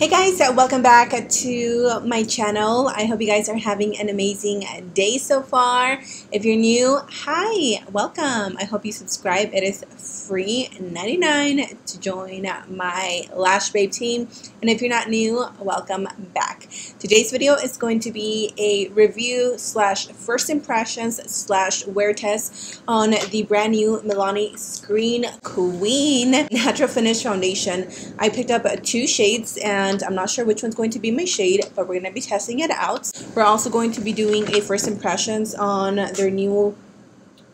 Hey guys, welcome back to my channel. I hope you guys are having an amazing day so far. If you're new, hi, welcome. I hope you subscribe. It is free $99 to join my Lash Babe team. And if you're not new, welcome back. Today's video is going to be a review slash first impressions slash wear test on the brand new Milani Screen Queen Natural Finish Foundation. I picked up two shades and I'm not sure which one's going to be my shade, but we're going to be testing it out. We're also going to be doing a first impressions on their new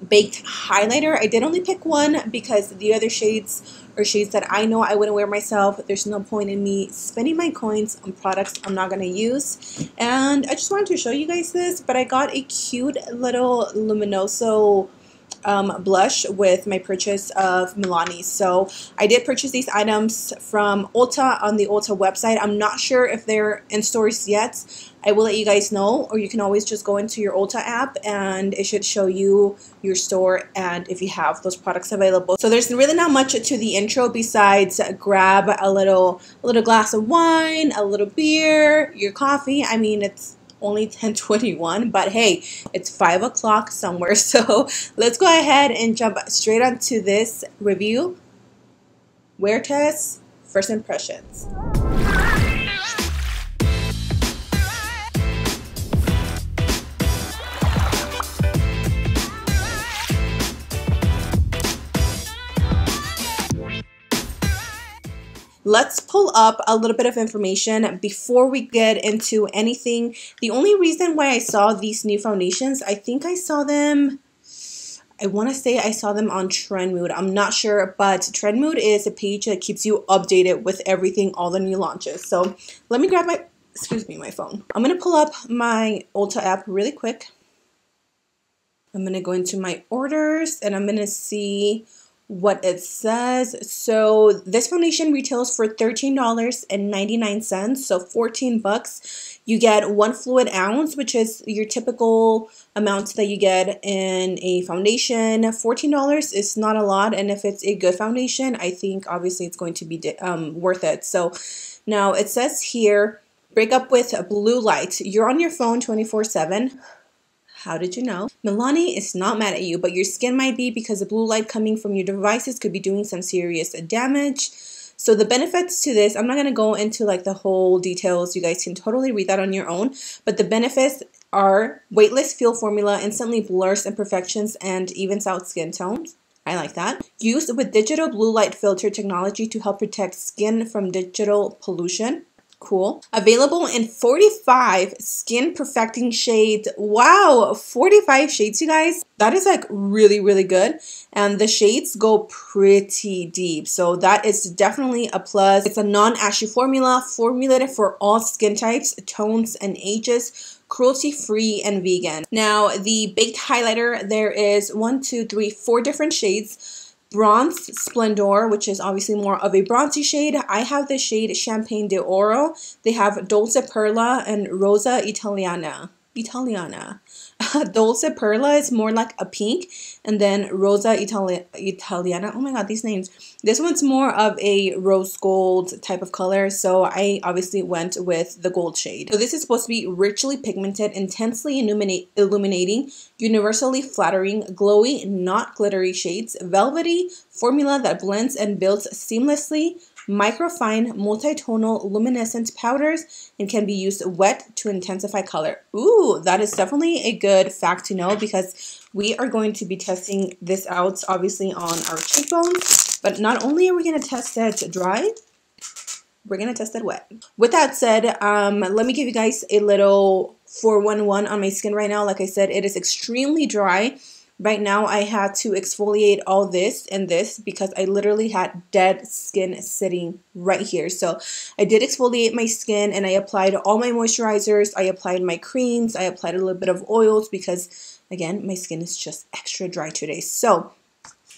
baked highlighter. I did only pick one because the other shades are shades that I know I wouldn't wear myself. There's no point in me spending my coins on products I'm not going to use. And I just wanted to show you guys this, but I got a cute little Luminoso blush with my purchase of Milani. So I did purchase these items from Ulta on the Ulta website. I'm not sure if they're in stores yet. I will let you guys know, or you can always just go into your Ulta app and it should show you your store and if you have those products available. So there's really not much to the intro besides grab a little glass of wine, a little beer, your coffee. I mean, it's only 10:21, but hey, it's 5 o'clock somewhere, so let's go ahead and jump straight onto this review, wear test, first impressions. Let's pull up a little bit of information before we get into anything. The only reason why I saw these new foundations, I think I saw them, I want to say I saw them on Trend Mood. I'm not sure, but Trend Mood is a page that keeps you updated with everything, all the new launches. So let me grab my, excuse me, my phone. I'm going to pull up my Ulta app really quick. I'm going to go into my orders and I'm going to see what it says. So this foundation retails for $13.99, so 14 bucks. You get 1 fluid ounce, which is your typical amount that you get in a foundation. $14 is not a lot, and if it's a good foundation, I think obviously it's going to be worth it. So now it says here, break up with blue light. You're on your phone 24/7. How did you know? Milani is not mad at you, but your skin might be because the blue light coming from your devices could be doing some serious damage. So the benefits to this, I'm not going to go into like the whole details. You guys can totally read that on your own. But the benefits are weightless feel formula, instantly blurs imperfections, and evens out skin tones. I like that. Used with digital blue light filter technology to help protect skin from digital pollution. Cool. Available in 45 skin perfecting shades. Wow, 45 shades, you guys. That is like really, really good. And the shades go pretty deep. So that is definitely a plus. It's a non-ashy formula formulated for all skin types, tones, and ages. Cruelty-free and vegan. Now, the baked highlighter, there is 4 different shades. Bronze Splendor, which is obviously more of a bronzy shade. I have the shade Champagne D'Oro. They have Dolce Perla and Rosa Italiana. Dolce Perla is more like a pink, and then Rosa Italiana. Oh my god, these names. This one's more of a rose gold type of color, so I obviously went with the gold shade. So this is supposed to be richly pigmented, intensely illuminating, universally flattering, glowy, not glittery shades, velvety formula that blends and builds seamlessly, microfine, multitonal, luminescent powders, and can be used wet to intensify color. Ooh, that is definitely a good fact to know because we are going to be testing this out obviously on our cheekbones, but not only are we going to test it dry, we're going to test it wet. With that said, let me give you guys a little 411 on my skin right now. Like I said, it is extremely dry. Right now, I had to exfoliate all this and this because I literally had dead skin sitting right here. So I did exfoliate my skin and I applied all my moisturizers. I applied my creams. I applied a little bit of oils because, again, my skin is just extra dry today. So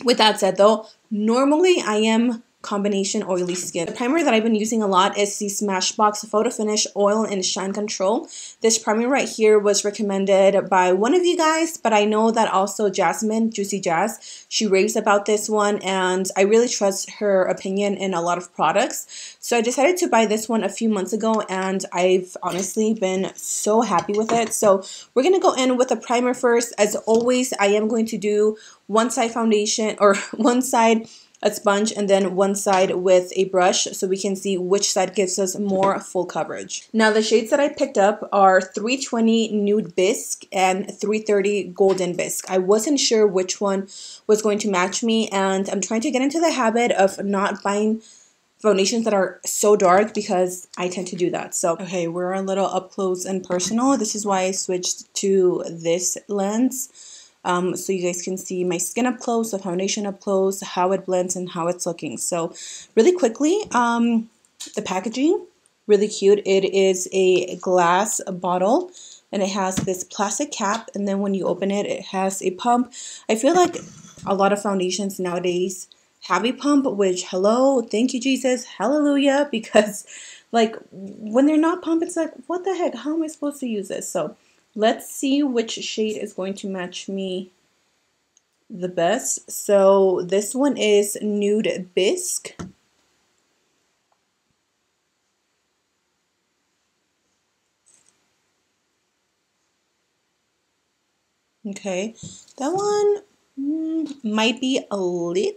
with that said, though, normally I am combination oily skin. The primer that I've been using a lot is the Smashbox Photo Finish Oil and Shine Control. This primer right here was recommended by one of you guys, but I know that also Jasmine Juicy Jazz, she raves about this one, and I really trust her opinion in a lot of products. So I decided to buy this one a few months ago, and I've honestly been so happy with it. So we're gonna go in with a primer first. As always, I am going to do one side foundation, or one side a sponge and then one side with a brush, so we can see which side gives us more full coverage. Now the shades that I picked up are 320 Nude Bisque and 330 Golden Bisque. I wasn't sure which one was going to match me, and I'm trying to get into the habit of not buying foundations that are so dark because I tend to do that. So, okay, we're a little up close and personal. This is why I switched to this lens. So you guys can see my skin up close, the foundation up close, how it blends and how it's looking. So really quickly, the packaging, really cute. It is a glass bottle and it has this plastic cap, and then when you open it, it has a pump. I feel like a lot of foundations nowadays have a pump, which, hello, thank you Jesus, hallelujah, because like when they're not pumped, it's like, what the heck, how am I supposed to use this? So let's see which shade is going to match me the best. So this one is Nude Bisque. Okay, that one might be a little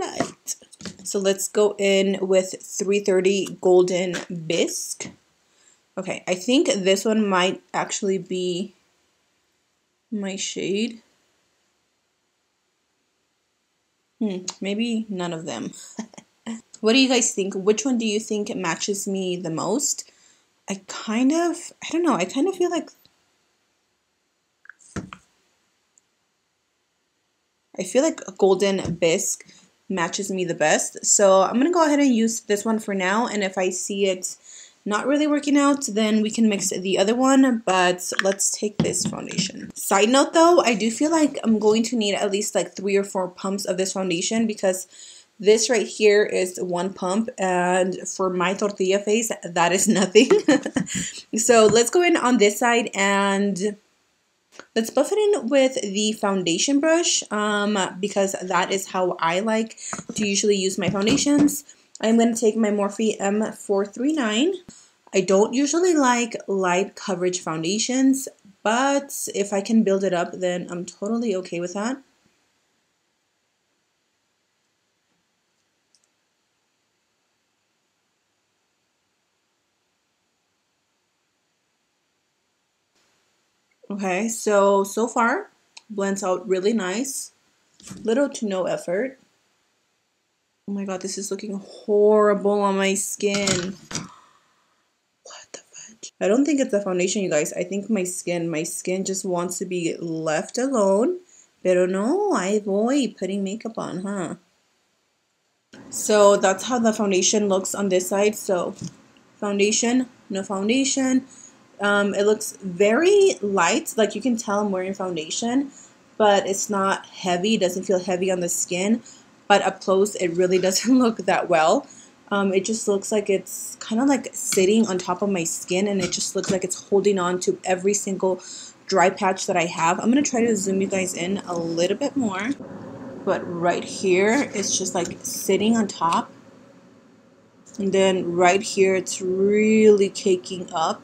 light. So let's go in with 330 Golden Bisque. Okay, I think this one might actually be my shade. Maybe none of them. What do you guys think? Which one do you think matches me the most? I don't know, I kind of feel like, Golden Bisque matches me the best. So I'm gonna go ahead and use this one for now, and if I see it not really working out, then we can mix the other one, but let's take this foundation. Side note though, I do feel like I'm going to need at least like 3 or 4 pumps of this foundation, because this right here is one pump, and for my tortilla face, that is nothing. So let's go in on this side and let's buff it in with the foundation brush, because that is how I like to usually use my foundations. I'm going to take my Morphe M439. I don't usually like light coverage foundations, but if I can build it up, then I'm totally okay with that. Okay, so far, blends out really nice. Little to no effort. Oh my god, this is looking horrible on my skin. What the fudge? I don't think it's the foundation, you guys. I think my skin just wants to be left alone. Pero no, I voy putting makeup on, huh? So that's how the foundation looks on this side. So foundation, no foundation. It looks very light. Like you can tell I'm wearing foundation, but it's not heavy. It doesn't feel heavy on the skin. But up close, it really doesn't look that well. It just looks like it's kind of like sitting on top of my skin, and it just looks like it's holding on to every single dry patch that I have. I'm going to try to zoom you guys in a little bit more. But right here, it's just like sitting on top. And then right here, it's really caking up.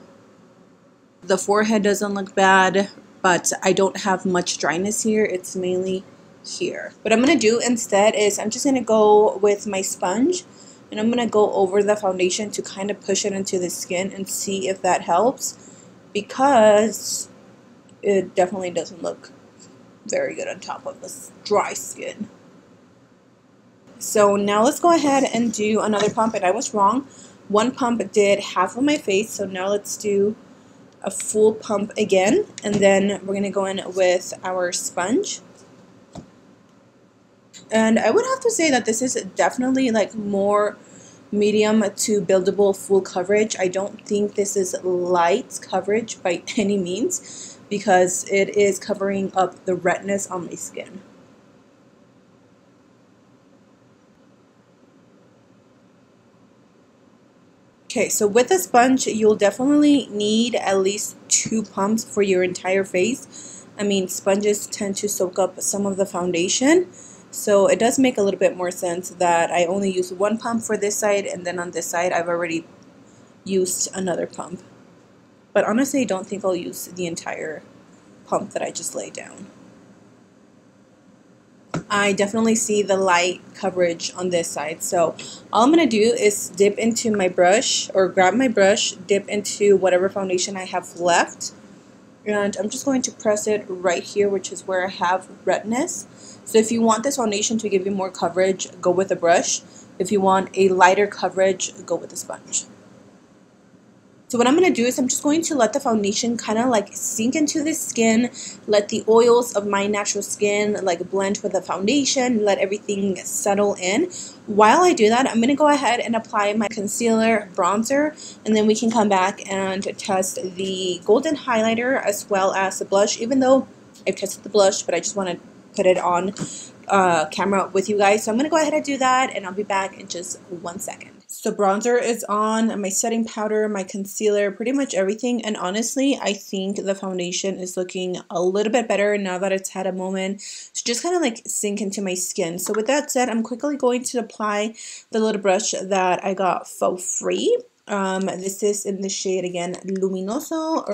The forehead doesn't look bad, but I don't have much dryness here. It's mainly here. What I'm going to do instead is I'm just going to go with my sponge, and I'm going to go over the foundation to kind of push it into the skin and see if that helps, because it definitely doesn't look very good on top of this dry skin. So now let's go ahead and do another pump, and I was wrong. One pump did half of my face, so now let's do a full pump again, and then we're going to go in with our sponge. And I would have to say that this is definitely like more medium to buildable full coverage. I don't think this is light coverage by any means, because it is covering up the redness on my skin. Okay, so with a sponge, you'll definitely need at least 2 pumps for your entire face. I mean, sponges tend to soak up some of the foundation. So it does make a little bit more sense that I only use 1 pump for this side, and then on this side I've already used another pump. But honestly, I don't think I'll use the entire pump that I just laid down. I definitely see the light coverage on this side, so all I'm going to do is dip into my brush, or grab my brush, dip into whatever foundation I have left, and I'm just going to press it right here, which is where I have redness. So if you want this foundation to give you more coverage, go with a brush. If you want a lighter coverage, go with a sponge. So what I'm going to do is I'm just going to let the foundation kind of like sink into the skin, let the oils of my natural skin like blend with the foundation, let everything settle in. While I do that, I'm going to go ahead and apply my concealer bronzer, and then we can come back and test the golden highlighter as well as the blush, even though I've tested the blush, but I just want to put it on camera with you guys. So I'm going to go ahead and do that, and I'll be back in just 1 second. So bronzer is on, my setting powder, my concealer, pretty much everything. And honestly, I think the foundation is looking a little bit better now that it's had a moment to just kind of like sink into my skin. So with that said, I'm quickly going to apply the little brush that I got for free. This is in the shade, again, Luminoso,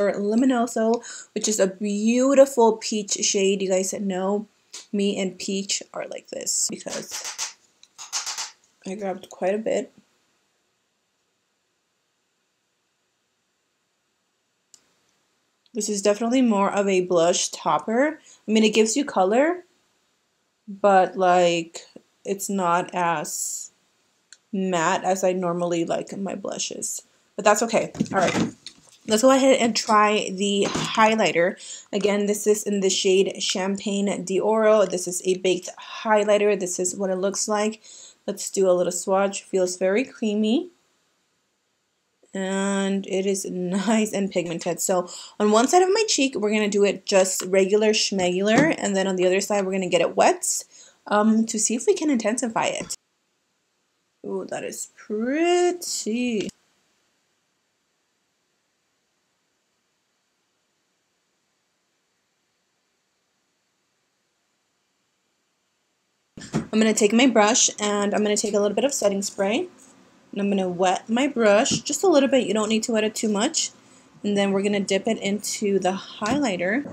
which is a beautiful peach shade. You guys know me and peach are like this because I grabbed quite a bit. This is definitely more of a blush topper. I mean, it gives you color, but like it's not as matte as I normally like my blushes. But that's okay. All right. Let's go ahead and try the highlighter. Again, this is in the shade Champagne D'Oro. This is a baked highlighter. This is what it looks like. Let's do a little swatch. Feels very creamy. And it is nice and pigmented. So on one side of my cheek, we're going to do it just regular schmegular. And then on the other side, we're going to get it wet to see if we can intensify it. Oh, that is pretty. I'm going to take my brush and I'm going to take a little bit of setting spray. And I'm going to wet my brush just a little bit. You don't need to wet it too much. And then we're going to dip it into the highlighter.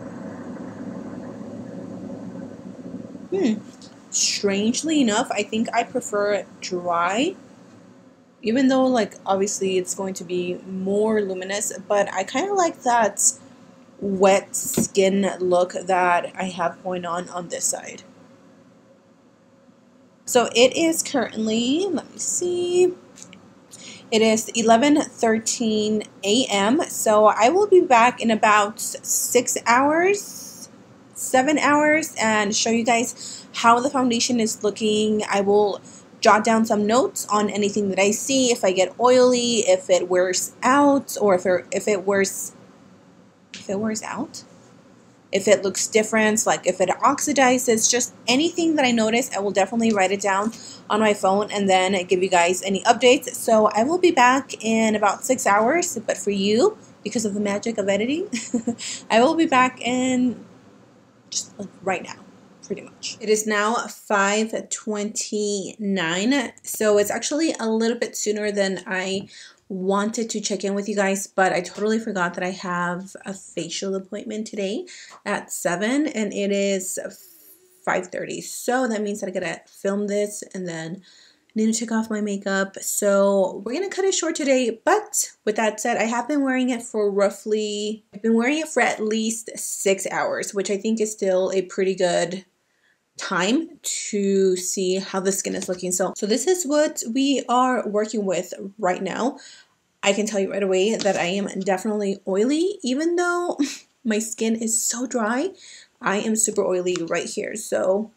Strangely enough, I think I prefer it dry. Even though, like, obviously it's going to be more luminous. But I kind of like that wet skin look that I have going on this side. So it is currently, let me see, it is 11:13 a.m. So I will be back in about 7 hours, and show you guys how the foundation is looking. I will jot down some notes on anything that I see, if I get oily, if it wears out, or if it wears out. If it looks different, like if it oxidizes, just anything that I notice, I will definitely write it down on my phone and then give you guys any updates. So I will be back in about 6 hours, but for you, because of the magic of editing, I will be back in just like right now. Pretty much. It is now 5:29, so it's actually a little bit sooner than I wanted to check in with you guys, but I totally forgot that I have a facial appointment today at 7, and it is 5:30, so that means that I gotta film this and then need to take off my makeup. So we're gonna cut it short today, but with that said, I have been wearing it for roughly, I've been wearing it for at least 6 hours, which I think is still a pretty good time to see how the skin is looking. So this is what we are working with right now. I can tell you right away that I am definitely oily, even though my skin is so dry. I am super oily right here. So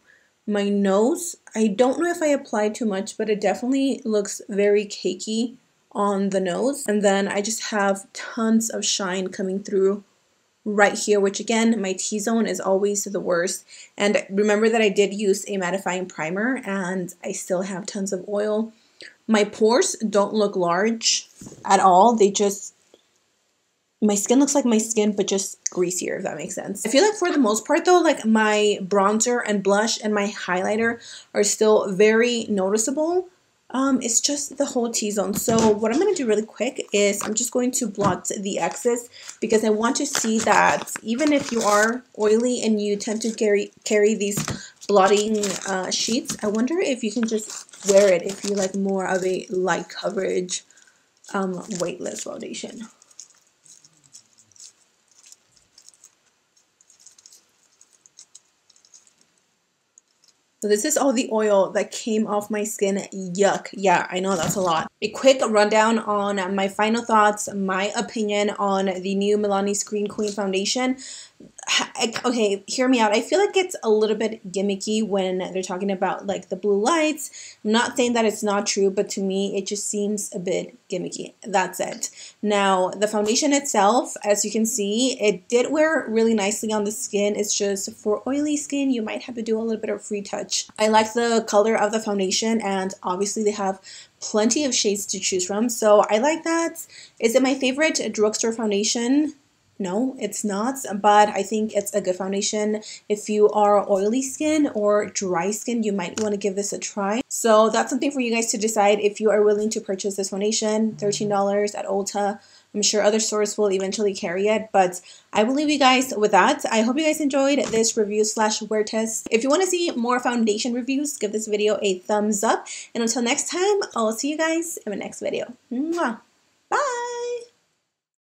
my nose, I don't know if I applied too much, but it definitely looks very cakey on the nose. And then I just have tons of shine coming through right here, which again, my T-zone is always the worst. And remember that I did use a mattifying primer and I still have tons of oil My pores don't look large at all. They just, my skin looks like my skin, but just greasier, if that makes sense. I feel like for the most part though, like my bronzer and blush and my highlighter are still very noticeable. It's just the whole T-zone. So what I'm going to do really quick is I'm just going to blot the excess, because I want to see that even if you are oily and you tend to carry these blotting sheets, I wonder if you can just wear it if you like more of a light coverage weightless foundation. So this is all the oil that came off my skin. Yuck. Yeah, I know that's a lot. A quick rundown on my final thoughts, my opinion on the new Milani Screen Queen Foundation. Okay, hear me out. I feel like it's a little bit gimmicky when they're talking about like the blue lights. I'm not saying that it's not true, but to me, it just seems a bit gimmicky. That's it. Now, the foundation itself, as you can see, it did wear really nicely on the skin. It's just for oily skin, you might have to do a little bit of retouch. I like the color of the foundation, and obviously they have plenty of shades to choose from, so I like that. Is it my favorite drugstore foundation? No, it's not, but I think it's a good foundation. If you are oily skin or dry skin, you might want to give this a try. So that's something for you guys to decide if you are willing to purchase this foundation. $13 at Ulta. I'm sure other stores will eventually carry it, but I will leave you guys with that. I hope you guys enjoyed this review / wear test. If you want to see more foundation reviews, give this video a thumbs up. And until next time, I'll see you guys in my next video. Mwah!